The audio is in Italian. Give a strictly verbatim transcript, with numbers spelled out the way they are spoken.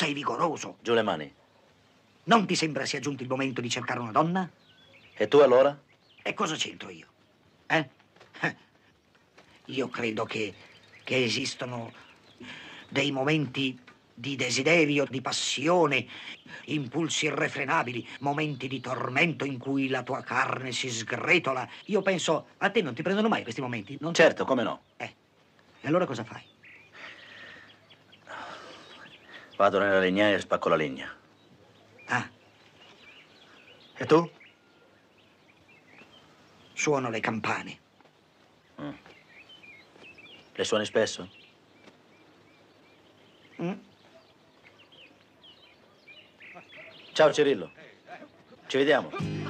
Sei vigoroso. Giù le mani. Non ti sembra sia giunto il momento di cercare una donna? E tu allora? E cosa c'entro io? Eh? Io credo che, che esistono dei momenti di desiderio, di passione, impulsi irrefrenabili, momenti di tormento in cui la tua carne si sgretola. Io penso, a te non ti prendono mai questi momenti? Non certo, come no. Eh, e allora cosa fai? Vado nella legnaia e spacco la legna. Ah. E tu? Suono le campane. Mm. Le suoni spesso? Mm. Ciao Cirillo. Ci vediamo.